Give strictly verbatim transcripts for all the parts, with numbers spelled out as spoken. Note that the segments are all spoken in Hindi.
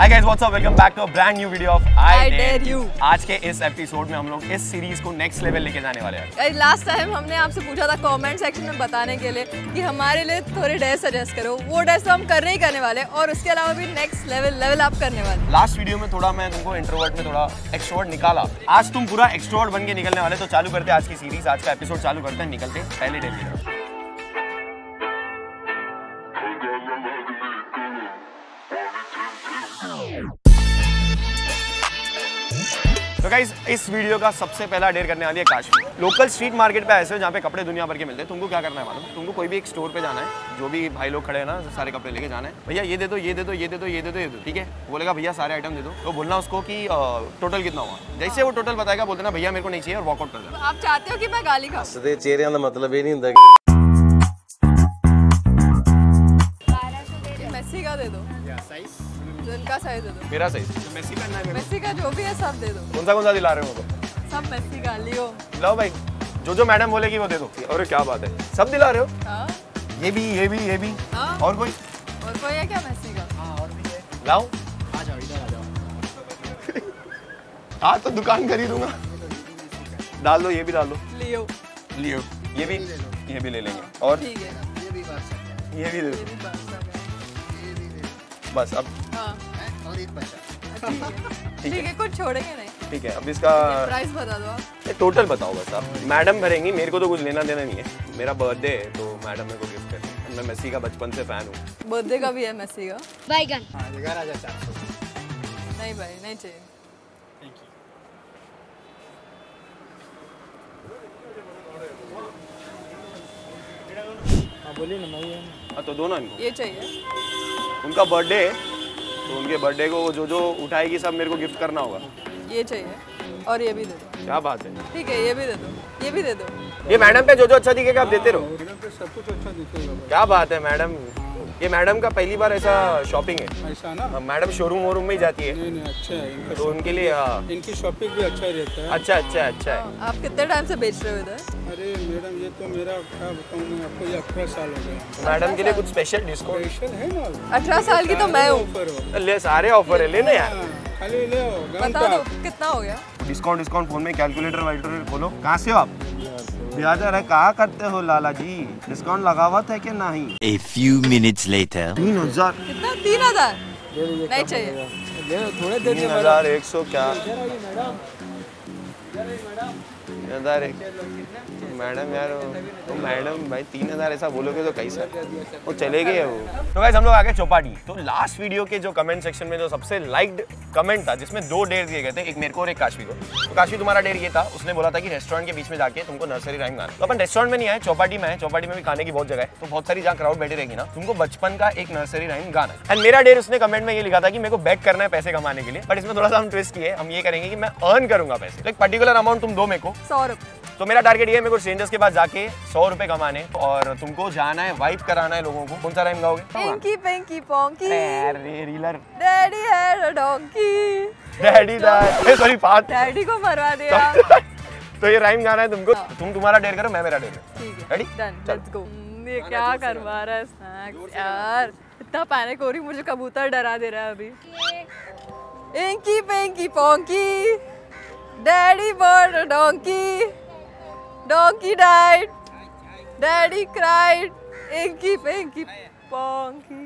Hi guys, what's up? Welcome back to a brand new video of I, I Dare, Dare You. आज के इस एपिसोड में हम लोग इस सीरीज को नेक्स्ट लेवल लेके जाने वाले हैं। लास्ट टाइम हमने आपसे पूछा था कमेंट सेक्शन में बताने के लिए कि हमारे लिए थोड़े डेयर सजेस्ट करो, वो डेयर तो हम करने ही करने वाले और उसके अलावा भी नेक्स्ट लेवल लेवल आप करने वाले। लास्ट वीडियो में थोड़ा मैं तुमको इंट्रोवर्ट में थोड़ा एक्सट्रोवर्ट निकाला, आज तुम पूरा एक्सट्रोवर्ट बन के निकलने वाले। तो चालू करते हैं आज की सीरीज, आज का एपिसोड चालू करते हैं, निकलते हैं पहले डेयर। तो गाइस, इस वीडियो का सबसे पहला डेयर करने वाली है काशवी। लोकल स्ट्रीट मार्केट पे ऐसे हो जहाँ पे कपड़े दुनिया भर के मिलते हैं। तुमको क्या करना है मालूम, तुमको कोई भी एक स्टोर पे जाना है, जो भी भाई लोग खड़े हैं ना, सारे कपड़े लेके जाना है। भैया ये दे दो, ये दे दो, ये दे दो, ये दे दो, ये दो, ठीक है। बोलेगा भैया सारे आइटम दे दो, तो बोलना उसको कि टोटल कितना हुआ। जैसे वो टोटल बताएगा बोलना भैया मेरे को नहीं चाहिए और वॉकआउट कर देना। आप चाहते हो कि मैं गाली खाऊं? चेहरे का मतलब ही नहीं होता। दे दो साइज, जिनका साइज दे दो, मेरा साइज मेसी का ना, मेसी का जो भी है सब दे दो। कौन सा कौन सा दिला रहे हो? सब मेसी का लियो, लो भाई जो जो मैडम बोलेगी वो दे दो। अरे क्या बात है, सब दिला रहे हो? हां, ये भी ये भी ये भी आ? और कोई और कोई है क्या मेसी का? हां और भी है, लाओ आ जाओ इधर आ जाओ। हां तो दुकान कर ही दूंगा, डाल दो ये भी डाल दो, लियो लियो ये भी ये भी ले लेंगे। और ठीक है ये भी बात, ये भी दे दो बस अब। हाँ। और एक बचा ठीक है, है कुछ छोड़ेंगे नहीं, ठीक है। अब इसका प्राइस बता दो आप, टोटल बताओ बस आप। मैडम भरेंगी, मेरे को तो कुछ लेना देना नहीं है। मेरा बर्थडे है तो मैडम मेरे को गिफ्ट करेंगे। मैं मेसी का बचपन से फैन हूँ, बर्थडे का भी है मेसी का। बैगन नहीं भाई नहीं चाहिए, बोलिए ना। तो दोनों ये चाहिए, उनका बर्थडे है तो उनके बर्थडे को जो जो उठाएगी सब मेरे को गिफ्ट करना होगा। ये चाहिए और ये भी दे दो। क्या बात है, ठीक है ये भी दे दो, ये भी दे दो। ये मैडम पे जो जो अच्छा दिखेगा आप देते रहो। मैडम पे सब कुछ अच्छा दिखेगा। क्या बात है मैडम, ये मैडम का पहली बार ऐसा शॉपिंग है, ऐसा ना मैडम शोरूम वोरूम में जाती है। नहीं, नहीं, अच्छा है तो उनके लिए, इनकी शॉपिंग भी अच्छा रहता है। अच्छा अच्छा अच्छा है। आप कितने टाइम से बेच रहे हो इधर? अरे मैडम ये तो मेरा क्या बताऊं मैं आपको, ये अठारह साल हो गया। मैडम के लिए कुछ स्पेशल डिस्काउंट है ना? अठारह साल की तो मैं हूँ, ले सारे ऑफर है, ले ना यार खाली ले। बता दो कितना हो गया डिस्काउंट? डिस्काउंट फोन में कैलकुलेटर वाइल्टर खोलो। कहाँ से हो आप? बिहार। कहाँ करते हो लाला जी? डिस्काउंट लगा हुआ था क्या? नहीं। A few minutes later. तीन हजार कितना? तीन हजार नहीं चाहिए, थोड़े दे दो। हजार एक सौ क्या? हजार एक मैडम यार, तो मैडम भाई तीन हजार ऐसा बोलोगे तो कैसा, वो चले गए वो। तो गाइस हम लोग आगे चौपाटी। तो लास्ट वीडियो के जो कमेंट सेक्शन में जो सबसे लाइक्ड कमेंट था, जिसमें दो डेयर दिए गए थे, एक मेरे को और एक काशवी को। तो काशवी तुम्हारा डेयर ये था, उसने बोला था कि रेस्टोरेंट के बीच में जाके तुमको नर्सरी राइम गाना। तो अपन रेस्टोरेंट में नहीं आए, चौपाटी में आए। चौपाटी में भी खाने की बहुत जगह है, तो बहुत सारी जहाँ क्राउड बैठी रहेगी ना, तुमको बचपन का एक नर्सरी राइम गाना है। एंड मेरा डेयर उसने कमेंट में ये लिखा था कि मेरे को बेट करना है पैसे कमाने के लिए, बट इसमें थोड़ा सा हम ट्विस्ट किए। हम ये करेंगे कि मैं अर्न करूंगा पैसे, एक पर्टिकुलर अमाउंट तुम दो मेरे को सौ रुपये। तो मेरा टारगेट ये है, मेरे को स्ट्रेंजर्स के पास जाके सौ रुपए कमाने, और तुमको जाना है वाइप कराना है लोगों को। कौन सा राइम गाओगे? पिंकी पिंकी पोंकी रीलर डैडी है डोंकी डैडी दा, सॉरी पार्ट डैडी को मरवा दिया। तो ये राइम गाना है तुमको। तुम तुम्हारा डेयर करो, मैं मेरा डेयर करूं, रेडी डन लेट्स गो। ये क्या करवा रहा है स्नैक्स यार, इतना पैनिक हो रही, मुझे कबूतर डरा दे रहा है अभी। Pinky Pinky ponky daddy bird donkey Donkey died, Daddy cried, Inky Pinky Ponky.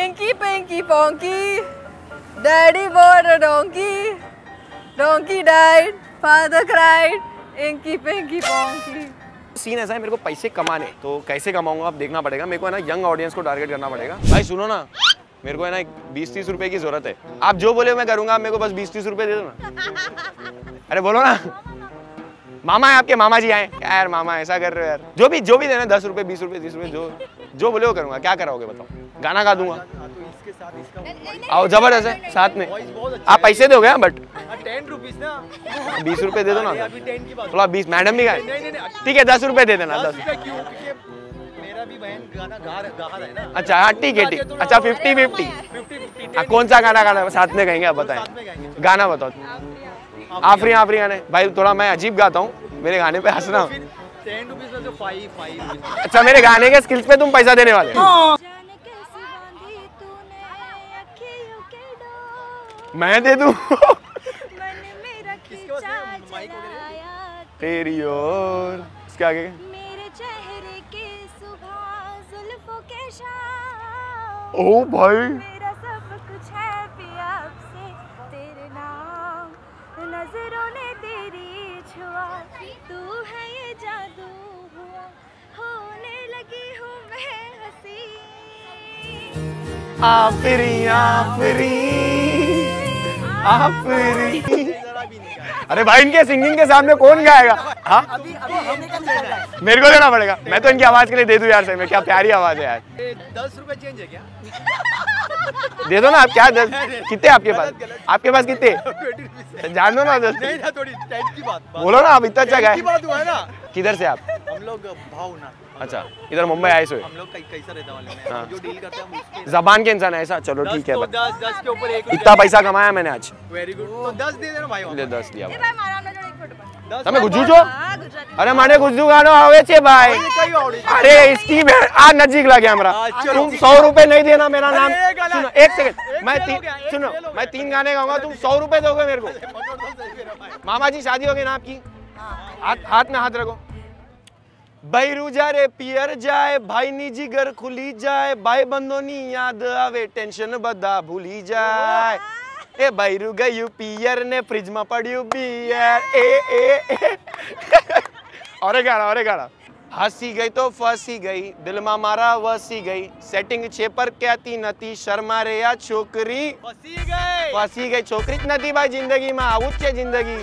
Inky Pinky Ponky, Daddy bought a donkey. Donkey died, Father cried, Inky Pinky Ponky. Scene ऐसा है, मेरे को पैसे कमाने, तो कैसे कमाऊंगा आप देखना पड़ेगा। मेरे को है ना यंग ऑडियंस को टारगेट करना पड़ेगा। भाई सुनो ना, मेरे को है ना एक बीस तीस रुपए की जरूरत है। आप जो बोले मैं करूंगा, मेरे को बस बीस तीस रुपए दे दो ना। अरे बोलो ना, मामा है आपके, मामा जी आए यार, मामा ऐसा कर रहे हो यार। जो भी जो भी देना, दस रुपए बीस रुपए तीस रुपए, जो जो बोले वो करूंगा। क्या कराओगे बताओ? गाना गा दूंगा आओ जबरदस्त है साथ में। आप पैसे दोगे ना, बट टेन रुपीज ना, बीस रुपए दे दो ना। थोड़ा बीस मैडम भी गाए, ठीक है दस रुपए दे देना। दस भी बहन गाना गा रहा है ना। अच्छा ठीक है ठीक, अच्छा फिफ्टी फिफ्टी। कौन सा गाना गाना साथ में गाएंगे आप बताएं? गाना बताओ। आफरी आफरी गाने भाई, थोड़ा मैं अजीब गाता हूँ, मेरे गाने पे हंसना। टेन रुपीज में तो फाइव फाइव अच्छा मेरे गाने के स्किल्स पे तुम पैसा देने वाले हो? मैं दे दूं तेरी ओर इसके आगे मेरे चेहरे के सुबह जुल्फों के शाम ओ भाई मेरा सब कुछ है पिया आपसे तेरे नाम नजरों ने तेरी छुआ तू है ये जादू हुआ होने लगी हूँ मैं हंसी आफरी आफरी आफरी। अरे भाई इनके सिंगिंग के सामने कौन गाएगा? हाँ मेरे को देना पड़ेगा। मैं तो इनकी आवाज के लिए दे दूं यार। सही में क्या प्यारी आवाज है यार। दस रुपए चेंज है क्या? दे दो ना आप। क्या दस कितने आपके पास? आपके पास कितने? जान दो ना दस। बोलो ना आप। इतना अच्छा गाया। किधर से आप? हम लोग भावना। अच्छा इधर मुंबई आए हुए। हम लोग कैसा रहता वाले जो डील करते हैं जबान के इंसान ऐसा। चलो ठीक है। दस दस के ऊपर एक इतना पैसा कमाया मैंने आज। Very good. तो दस दे देना भाई। ले दस दिया। તમે ગુજુ છો? અરે મને ગુજુ ગાનો આવે છે ભાઈ. અરે ઇસકી મે આ નજીક લાગે हमरा. तुम सौ रुपए नहीं देना मेरा नाम. सुनो एक सेकंड मैं तीन सुनो मैं तीन गाने गाऊंगा तुम सौ रुपए दोगे मेरे को. मामा जी शादी होगी ना आपकी? हां हाथ में हाथ रखो. बैरू जारे पियर जाए भाई नी जिगर खुली जाए भाई बंदो नी याद आवे टेंशन बदा भूली जाए ए बैरू गयू पियर ने फ्रिज में पड़ू बियर ए ए ए औरे गाड़ा औरे गाड़ा हंसी गई तो फंसी गई दिल में मारा वसी गई सेटिंग छे पर कहती नती शर्मा रे या छोकरी फंसी गई फंसी गई छोकरी नती भाई जिंदगी में आऊत छे जिंदगी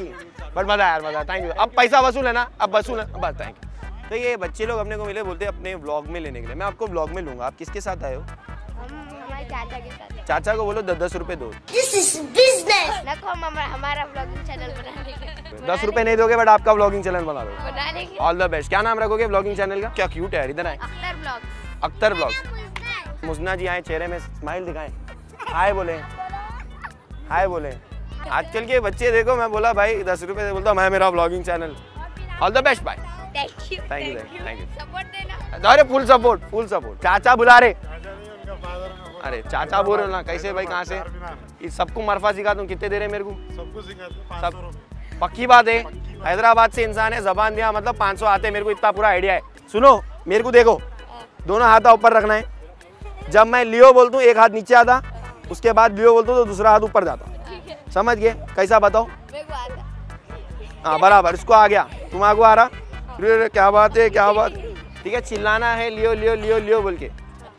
बट मजा यार मजा. Thank you. अब पैसा वसूल है ना? अब वसूल है बस. Thank you. तो ये बच्चे लोग अपने को मिले बोलते हैं अपने व्लॉग में लेने के लिए. मैं आपको व्लॉग में लूंगा. आप किसके साथ आए हो? हम हमारे चाचा के साथ. चाचा को बोलो दस दस रुपए दो. This is business. देखो हमारा हमारा व्लॉगिंग चैनल बनाने के. दस रुपए नहीं दोगे बट आपका व्लॉगिंग चैनल बना दोगे. बना लेंगे. All the best. क्या नाम रखोगे व्लॉगिंग चैनल का? क्या क्यूट है. इधर आए. अख्तर व्लॉग्स. अख्तर व्लॉग्स. मुजना जी आए. चेहरे में स्माइल दिखाएं. हाय बोले. हाय बोले. आजकल के बच्चे देखो. मैं बोला भाई दस रुपए से बोलता मैं मेरा vlogging channel. All the best. Bye. Thank you. Thank you. Thank you. Support देना. अरे फुल सपोर्ट फुल सपोर्ट. चाचा बुला रहे. अरे चाचा बोल रहे ना कैसे भाई कहाँ से सबको मरफा सिखा तुम. कितने दे रहे मेरे को? सबको सिखा सब. पक्की बात है हैदराबाद से इंसान है जबान दिया मतलब पाँच सौ आते हैं मेरे को. इतना पूरा आइडिया है. सुनो मेरे को देखो. दोनों हाथ ऊपर रखना है. जब मैं लियो बोलता हूँ एक हाथ नीचे आता. उसके बाद लियो बोलता हूँ तो दूसरा हाथ ऊपर जाता. समझ गए कैसा? बताओ. हाँ बराबर. इसको आ गया. तुम आगो आ रहा. क्या बात है क्या बात. ठीक है. चिल्लाना है लियो लियो लियो लियो बोल के.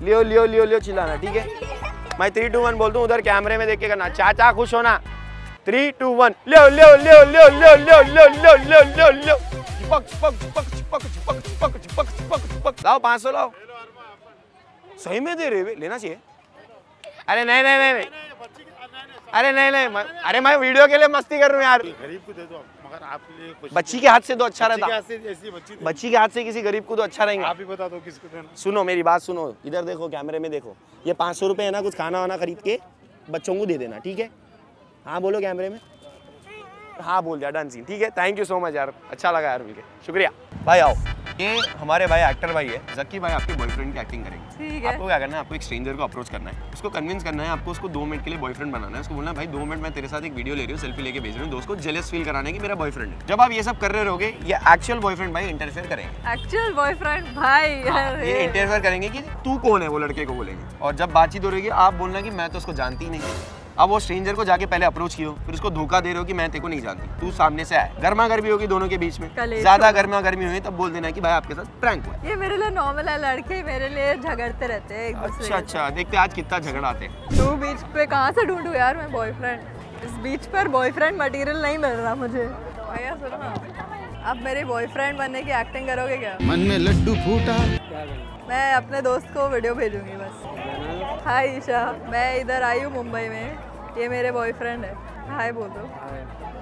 लियो लियो लियो लियो चिल्लाना. ठीक है. मैं थ्री टू वन बोलता हूँ. उधर कैमरे में देख के करना. चाचा खुश होना. थ्री टू वन लियो लियो लियो लियो लियो लियो लियो लियो लियो लियो लियो. चिपक चिपक चिपक चिपक चिपक चिपक चिपक चिपक. लाओ पाँच सौ लाओ. सही में दे रहे. लेना चाहिए. अरे नहीं नहीं नहीं नहीं. अरे नहीं नहीं. अरे मैं वीडियो के लिए मस्ती कर रहा हूँ यार. गरीब को दे दो मगर आपके लिए कुछ. बच्ची के हाथ से तो अच्छा रहता. बच्ची के हाथ से किसी गरीब को तो अच्छा रहेगा. आप ही बता दो किसको देना. सुनो मेरी बात सुनो. इधर देखो कैमरे में देखो. ये पाँच सौ रुपये है ना कुछ खाना वाना खरीद के बच्चों को दे देना. ठीक है. हाँ बोलो कैमरे में. हाँ बोल दिया. Done scene. ठीक है. थैंक यू सो मच यार. अच्छा लगा यार मिलके. शुक्रिया भाई. आओ ये हमारे भाई एक्टर भाई है. जकी भाई आपके बॉयफ्रेंड की एक्टिंग करेंगे. आपको क्या करना है? आपको एक स्ट्रेंजर को अप्रोच करना है. उसको कन्विंस करना है. आपको उसको दो मिनट के लिए बॉयफ्रेंड बनाना है. उसको बोलना है भाई दो मिनट मैं तेरे साथ एक वीडियो ले रही हूँ सेल्फी लेके भेज रही हूँ. दोस्त को जेलस फील कराने की मेरा बॉयफ्रेंड है. जब आप ये सब कर रहे रहोगे ये एक्चुअल बॉयफ्रेंड भाई इंटरफेयर करेंगे. एक्चुअल बॉयफ्रेंड भाई ये इंटरफेयर करेंगे कि तू कौन है वो लड़के को बोलेंगे. और जब बातचीत हो रही है आप बोलना कि मैं तो उसको जानती नहीं. अब वो स्ट्रेंजर को जाके पहले अप्रोच किया फिर उसको धोखा दे रहे हो कि मैं तेरे को नहीं जानती. तू सामने से आए. गर्मा गर्मी होगी दोनों के बीच में. ज्यादा गर्मा गर्मी हुई तब बोल देना कि भाई आपके साथ प्रैंक हुआ. ये मेरे लिए नॉर्मल है. लड़के मेरे लिए झगड़ते रहते हैं. अच्छा अच्छा देखते आज कितना झगड़ा आते हैं. तू बीच पे कहाँ से ढूंढू यार मैं बॉयफ्रेंड. इस बीच पर बॉयफ्रेंड मटेरियल नहीं मिल रहा मुझे. अब मेरे बॉयफ्रेंड बनने की एक्टिंग करोगे क्या? मन में लड्डू फूटा. मैं अपने दोस्त को वीडियो भेजूंगी बस. हाय ईशा मैं इधर आई हूँ मुंबई में. ये मेरे बॉयफ्रेंड है. हाय बोल दो.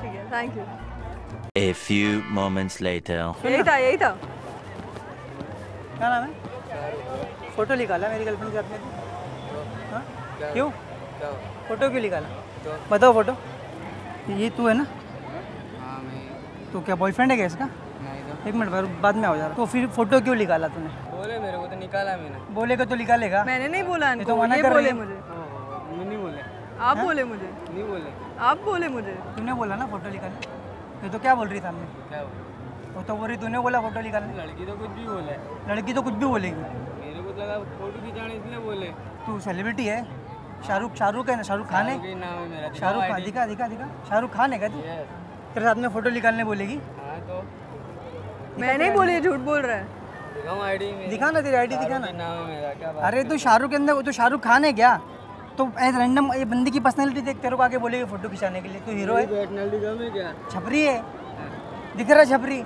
ठीक है. Thank you. A few moments later. यही था यही था. क्या नाम है? फोटो निकाला मेरी गर्लफ्रेंड के अपने. क्यों फोटो क्यों निकाला बताओ? फोटो ये तू है ना? तू क्या बॉयफ्रेंड है क्या इसका? एक मिनट बाद में आओ यार। तो फिर फोटो क्यों निकाला तूने? बोले मेरे को तो निकाला मैंने। बोलेगा तो निकालेगा। मैंने नहीं बोला तो मना कर रही है मुझे। मैं नहीं बोले। आप बोले मुझे। नहीं बोले। आप बोले मुझे। तूने बोला ना फोटो निकालना। ये तो क्या बोल रही सामने? क्या वो तो बोल रही तूने बोला फोटो निकालना। लड़की तो कुछ भी बोले। लड़की तो कुछ भी बोलेगी। मेरे को लगा फोटो खिंचाने इसलिए बोले। तू सेलिब्रिटी है। शाहरुख शाहरुख है ना? शाहरुख खान है। शाहरुख खान दिखा दिखा दिखा। शाहरुख खान है क्या तू? तेरे साथ में फोटो निकालने बोलेगी? तो मैं नहीं बोली, झूठ बोल रहा है। आईडी दिखा ना, तेरी आईडी दिखा ना। अरे तू शाहरुख के अंदर तो शाहरुख खान है क्या? तो एज रैंडम ये बंदी की पर्सनैलिटी देख तेरे को आगे बोलेगी फोटो खिंचाने के लिए। तू हीरो है क्या? छपरी है, दिख रहा है छपरी।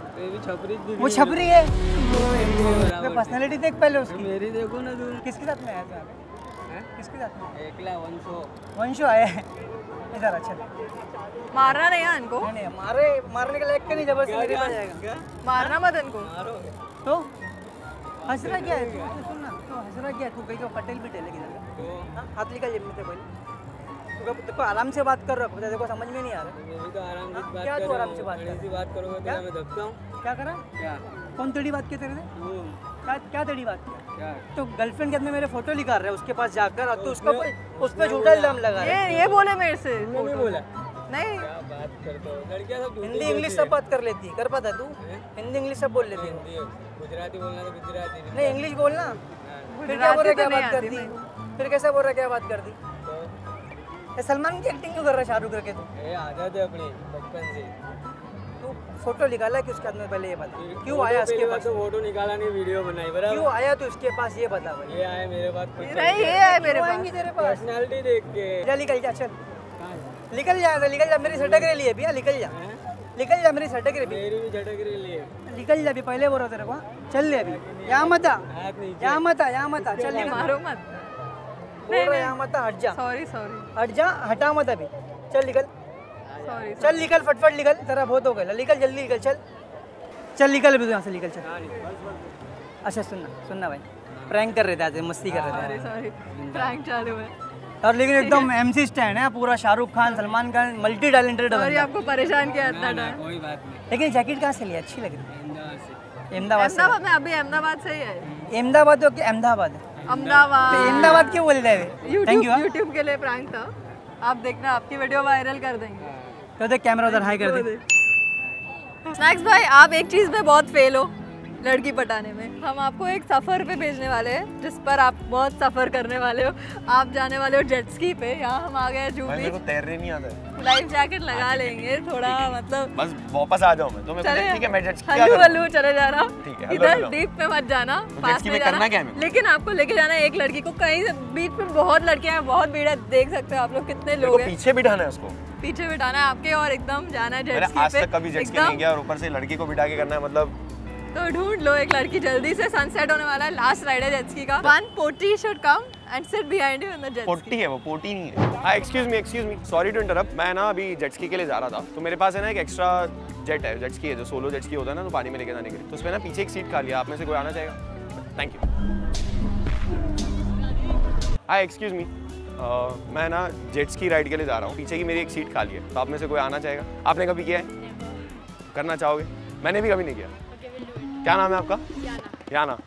वो छपरी है, पर्सनैलिटी देख पहले उसकी। मेरी देखो ना। किसके साथ में आया था? किसके साथ? एकला वंशो। वंशो आया है इधर। अच्छा मारना नहीं है इनको। नहीं, नहीं मारे, मारने के लायक नहीं। जबरदस्ती मेरे पास आएगा। मारना मत इनको। मारो तो हसरा क्या है? सुन ना, तो हसरा क्या है? तू कहीं का पटेल भी टेले किधर? हाथ निकाल जेब में से पहले। तू देखो आराम से बात कर रहा है, देखो समझ में नहीं आ रहा क्या। तू आराम से बात कर, बात करोगे तो मैं दबता हूँ। क्या करा? क्या कौन तेरी बात किया तेरे से? क्या क्या तेरी बात किया? तो गर्लफ्रेंड के अंदर मेरे फोटो निकाल रहा है, उसके पास जाकर और तो उसका उसपे झूठा इल्जाम लगा रहा है। ये ये बोले मेरे से। नहीं बोला। नहीं बात करते हो लड़कियां सब हिंदी इंग्लिश सब बात कर लेती है। कर पाता तू? हिंदी इंग्लिश सब बोल लेती है। गुजराती बोलना तो गुजराती। नहीं इंग्लिश बोलना। फिर क्या बोल रहा है? क्या बात करती? फिर कैसा बोल रहा है? क्या बात करती? सलमान की एक्टिंग क्यों कर रहा है शाहरुख करके? तू ये आदत है अपनी बचपन से। तू फोटो निकाला कि उसके अंदर पहले ये बता क्यों आया उसके पास? फोटो निकाला नहीं, वीडियो बनाई। बराबर क्यों आया तू उसके पास ये बता। ये आया मेरे पास। नहीं ये आया मेरे पास। आएंगे तेरे पास पर्सनालिटी देख के। जा निकल जा, चल निकल जा, निकल जा मेरी झटक रही है भैया। निकल जा, निकल जा मेरी झटक रही। मेरी भी झटक रही है। निकल जा अभी, पहले बोल रहा तेरे को। चल ले अभी। यहाँ मत आ, यहाँ मत आ, यहाँ मत आ। चल मारो मत, बोल रहा यहाँ मत आ। हट जा। Sorry sorry. हट जा, हटा मत अभी। चल निकल, चल निकल फटफट निकल। तेरा बहुत हो गया, निकल जल्दी निकल। चल चल निकल अभी यहाँ से निकल। चल अच्छा सुनना सुनना भाई, प्रैंक कर रहे थे आज, मस्ती कर रहे थे। प्रैंक चालू है और लेकिन एकदम एमसी स्टैंड है पूरा। Shahrukh Khan, Salman Khan, multi talented. और आपको परेशान किया इतना टाइम? कोई बात नहीं। लेकिन जैकेट कहाँ से लिया? अच्छी लग रही। अहमदाबाद में। अभी अहमदाबाद से ही है। अहमदाबाद हो? अहमदाबाद अहमदाबाद अहमदाबाद क्यों बोल रहे थे? यूट्यूब के लिए प्रैंक था। आप देखना, आपकी वीडियो वायरल कर देंगे। तो देख कैमरा उधर हाई कर दे। स्नैक्स भाई आप एक चीज़ में बहुत फेल हो, लड़की पटाने में। हम आपको एक सफ़र पे भेजने वाले हैं जिस पर आप बहुत सफ़र करने वाले हो। आप जाने वाले हो जेट स्की पे। यहाँ हम आ गए जू बीच। तैरने नहीं आता। लाइफ जैकेट लगा लेंगे थोड़ा, मतलब बस वापस आ जाओ। मैं तो मैं हल्लू हल्लू चले जा रहा हूँ। इधर डीप पे मत जाना, पास में जाना। लेकिन आपको लेके जाना है एक लड़की को कहीं से। बीच में बहुत लड़कियाँ हैं, बहुत भीड़ है। देख सकते हो आप लोग कितने लोग हैं। पीछे बिठाना है उसको, पीछे बिठाना है आपके और एकदम जाना है जेट स्की पे। आज तक कभी जेट स्की नहीं गया और ऊपर से लड़की को बिठा के करना है, मतलब तो ढूंढ लो एक लड़की जल्दी से। सनसेट होने वाला है, लास्ट राइड है जेट स्की का। One potty should come and sit behind you in the jet ski. Potty है वो, पोटी नहीं है। हां excuse me, excuse me, sorry to interrupt. मैं ना अभी जेट स्की के लिए जा रहा था, तो मेरे पास है ना एक एक्स्ट्रा जेट है। जेट स्की है जो सोलो जेट स्की होता है ना, तो पानी में लेके जाने के लिए। तो उसमें ना पीछे एक सीट खाली है, आप में से कोई आना चाहेगा? Thank you. हां एक्सक्यूज मी, मैं ना जेट स्की राइड के लिए जा रहा हूँ, पीछे की मेरी एक सीट खाली है, तो आप में से कोई आना चाहेगा? आपने कभी किया है? करना चाहोगे? मैंने भी कभी नहीं किया। क्या नाम है आपका? याना। तो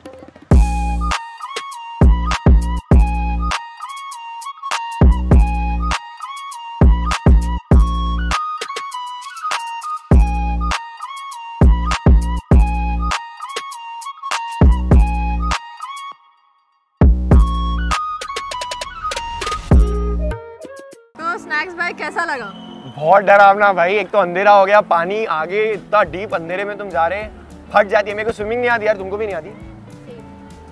स्नैक्स भाई कैसा लगा? बहुत डरावना भाई। एक तो अंधेरा हो गया, पानी आगे इतना डीप, अंधेरे में तुम जा रहे हैं, फट जाती है। मेरे को स्विमिंग नहीं आती यार, तुमको भी नहीं आती?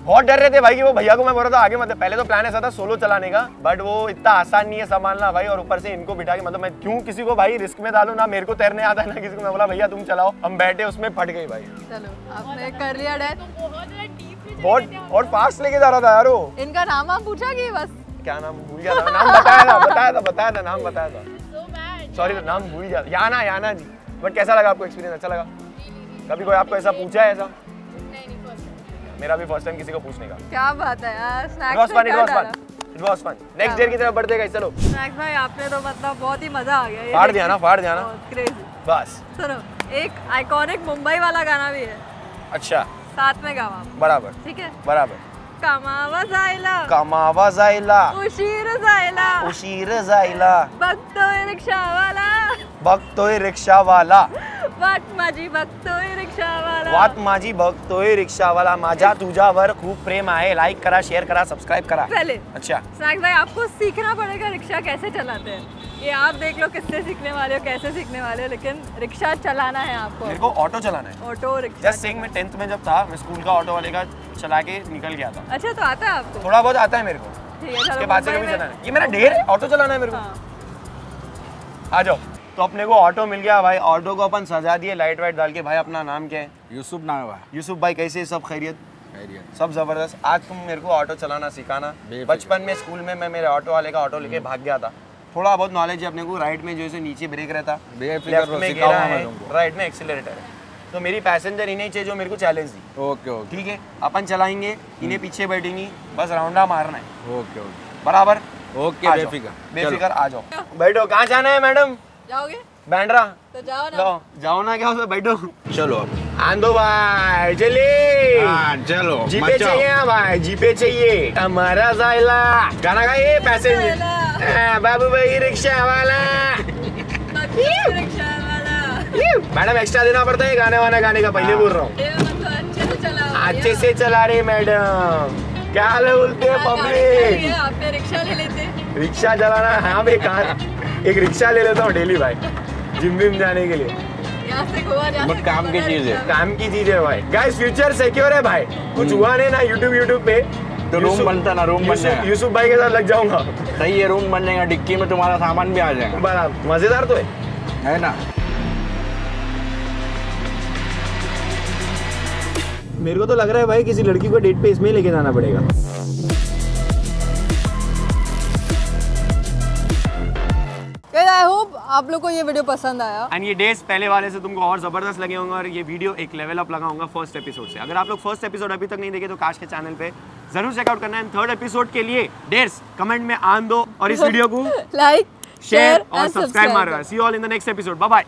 बहुत डर रहे थे भाई कि वो भैया को मैं बोल रहा था आगे मतलब। पहले तो प्लान ऐसा था सोलो चलाने का, बट वो इतना आसान नहीं है संभालना भाई। और ऊपर से इनको बिठा के, मतलब मैं क्यों किसी को भाई रिस्क में डालूं? ना मेरे को तैरने आता है ना किसी को। मैं बोला भैया तुम चलाओ, हम बैठे उसमें फट गई भाई। चलो आपने कर लिया डैश। बहुत और फास्ट लेके जा रहा था यार वो। इनका नाम आप पूछा कि बस? क्या नाम भूल गया था। नाम बताया था, बताया था, बताया था नाम बताया था। सॉरी नाम भूल गया। याना, याना जी। बट कैसा लगा आपको एक्सपीरियंस? अच्छा लगा? कभी कोई आपको ऐसा पूछा है? ऐसा नहीं, नहीं फर्स्ट टाइम। मेरा भी फर्स्ट टाइम किसी को पूछने का। क्या बात है यार, snacks fun it was fun it was fun. Next day की तरफ बढ़ते गाइस। चलो स्नैक्स भाई आपने तो मतलब बहुत ही मजा आ गया। फाड़ दिया ना, फाड़ दिया ना, क्रेजी। बस सुनो, एक आइकॉनिक मुंबई वाला गाना भी है। अच्छा साथ में गावा बराबर, ठीक है बराबर। कामावा जायला, कामावा जायला, उशीर जायला, उशीर जायला, बघतोय रिक्षावाला, बघतोय रिक्षावाला, वाट माझी बघतोय रिक्षावाला, वाट माझी बघतोय रिक्षावाला, माझा तुझ्यावर खूप प्रेम आहे। लाइक करा, शेयर करा, सब्सक्राइब करा। पहले अच्छा साग भाई आपको सीखना पड़ेगा रिक्शा कैसे चलाते हैं। ये आप देख लो किससे सीखने वाले हो, कैसे सीखने वाले हो, लेकिन रिक्शा चलाना है आपको। मेरे को ऑटो चलाना है, ऑटो रिक्शा। जस्ट सेइंग मैं टेंथ में जब था मैं स्कूल का ऑटो वाले का चला के निकल गया था। अच्छा तो आता है आपको? थोड़ा बहुत आता है मेरे को। इसके बाद से कभी चलाना है। ये मेरा ढेर है, ऑटो चलाना है मेरे को। आ जाओ तो अपने को ऑटो मिल गया भाई। ऑटो को अपन सजा दिए लाइट वाइट डाल के। भाई अपना नाम क्या है? यूसुफ नाम है। यूसुफ भाई कैसे सब खैरियत? सब जबरदस्त। आज तुम मेरे को ऑटो चलाना सिखाना। बचपन में स्कूल में मैं मेरे ऑटो वाले का ऑटो लेके भाग गया था। थोड़ा बहुत नॉलेज है अपने को। राइट में जैसे नीचे ब्रेक रहता, लेफ्ट में गेरा है, राइट में एक्सीलरेटर है। तो मेरी पैसेंजर इन्हें चाहिए जो मेरे को चैलेंज दी। ओके ओके ठीक है अपन चलाएंगे, इन्हें पीछे बैठेंगी, बस राउंडा मारना है। ओके ओके बराबर। ओके बेफिकर बेफिकर आ जाओ बैठो। कहाँ जाना है मैडम? जाओगे बैंड्रा तो जाओ ना, जाओ ना क्या उसमें बैठो। चलो आंदो भाई चलिए। आ, चलो जीपे चाहिए भाई, जीपे चाहिए। हमारा जायला गाना गाए पैसेंजर बाबू भाई रिक्शा वाला। मैडम एक्स्ट्रा देना पड़ता है गाने वाना गाने का, पहले बोल रहा हूँ। अच्छे से चला रहे मैडम, क्या बोलते हैं पब्लिक। रिक्शा ले लेते, रिक्शा चलाना। हाँ भाई कहा एक रिक्शा ले लेता हूँ डेली भाई, जिम विम जाने के लिए। बट काम की चीज है, काम की चीज है भाई। गाइस फ्यूचर सिक्योर है भाई, कुछ हुआ नहीं ना यूट्यूब यूट्यूब पे तो रूम बनता ना, रूम बनता है। यूसुफ भाई के साथ लग जाऊंगा। सही है, रूम बन जाएगा, डिक्की में तुम्हारा सामान भी आ जाएगा। बराबर, मजेदार तो है, है ना। मेरे को तो लग रहा है भाई किसी लड़की को डेट पे इसमें लेके जाना पड़ेगा। आई होप आप लोगों को ये वीडियो पसंद आया एंड ये डेज पहले वाले से तुमको और जबरदस्त लगे होंगे। और ये वीडियो एक लेवल अप लगा होगा फर्स्ट एपिसोड से। अगर आप लोग फर्स्ट एपिसोड अभी तक नहीं देखे तो काश के चैनल पे जरूर चेकआउट करना है। थर्ड एपिसोड के लिए डेज कमेंट में आन दो और इस वीडियो को लाइक शेयर और सब्सक्राइब मारो। See you all in the next episode. Bye bye.